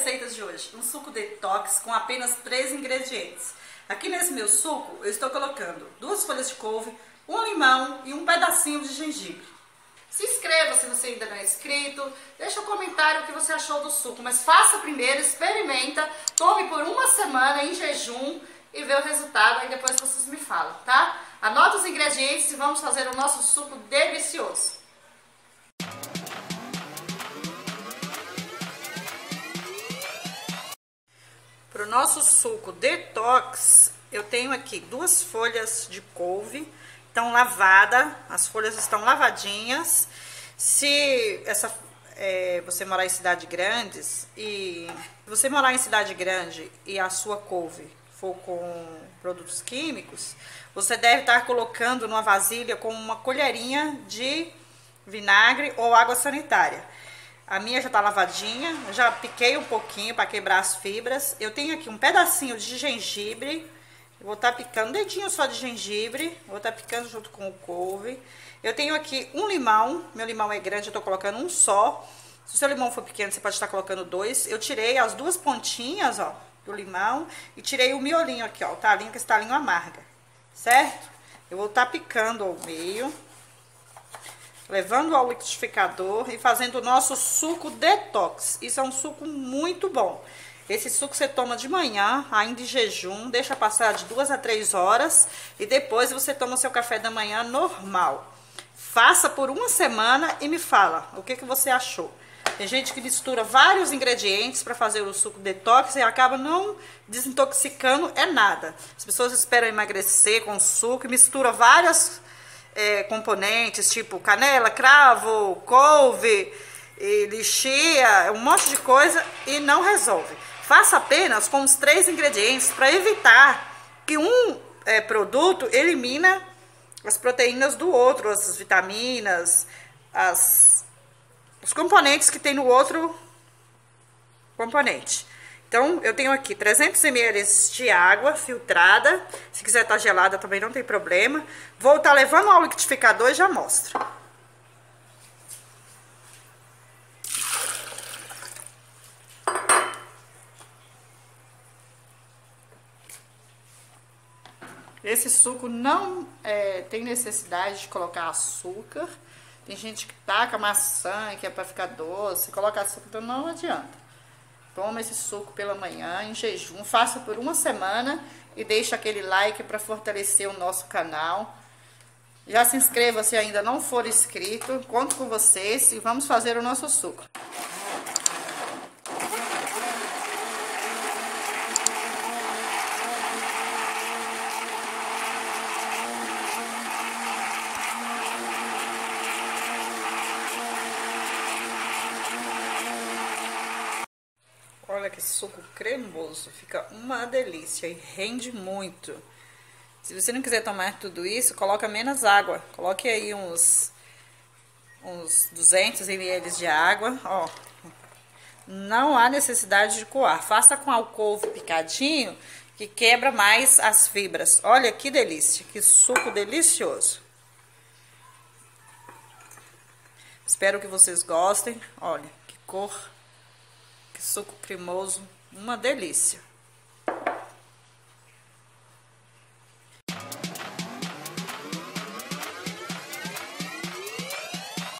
receitas de hoje, um suco detox com apenas 3 ingredientes. Aqui nesse meu suco eu estou colocando 2 folhas de couve, um limão e um pedacinho de gengibre. Se inscreva se você ainda não é inscrito, deixa um comentário o que você achou do suco, mas faça primeiro, experimenta, tome por uma semana em jejum e vê o resultado, aí depois vocês me falam, tá? Anota os ingredientes e vamos fazer o nosso suco delicioso. Para o nosso suco detox, eu tenho aqui 2 folhas de couve, estão lavadas, as folhas estão lavadinhas. Se você morar em cidade grande e a sua couve for com produtos químicos, você deve estar colocando numa vasilha com uma colherinha de vinagre ou água sanitária. A minha já tá lavadinha, já piquei um pouquinho para quebrar as fibras. Eu tenho aqui um pedacinho de gengibre, vou estar picando, um dedinho só de gengibre, vou estar picando junto com o couve. Eu tenho aqui um limão, meu limão é grande, eu tô colocando um só. Se o seu limão for pequeno, você pode estar colocando 2. Eu tirei as 2 pontinhas, ó, do limão e tirei o miolinho aqui, ó, o talinho, que esse talinho amarga, certo? Eu vou estar picando ao meio, levando ao liquidificador e fazendo o nosso suco detox. Isso é um suco muito bom. Esse suco você toma de manhã, ainda em jejum, deixa passar de 2 a 3 horas e depois você toma o seu café da manhã normal. Faça por uma semana e me fala o que você achou. Tem gente que mistura vários ingredientes para fazer o suco detox e acaba não desintoxicando é nada. As pessoas esperam emagrecer com suco e mistura várias componentes, tipo canela, cravo, couve, lichia, um monte de coisa, e não resolve. Faça apenas com os 3 ingredientes para evitar que um produto elimina as proteínas do outro, as vitaminas, os componentes que tem no outro componente. Então, eu tenho aqui 300 ml de água filtrada. Se quiser estar gelada também não tem problema. Vou estar levando ao liquidificador e já mostro. Esse suco não tem necessidade de colocar açúcar. Tem gente que taca maçã, que é para ficar doce, coloca açúcar, então não adianta. Toma esse suco pela manhã, em jejum, faça por uma semana e deixa aquele like para fortalecer o nosso canal. Já se inscreva se ainda não for inscrito, conto com vocês e vamos fazer o nosso suco. Olha que suco cremoso, fica uma delícia e rende muito. Se você não quiser tomar tudo isso, coloca menos água. Coloque aí uns 200 ml de água, ó. Não há necessidade de coar. Faça com a couve picadinho, que quebra mais as fibras. Olha que delícia, que suco delicioso. Espero que vocês gostem. Olha, que cor, suco cremoso, uma delícia.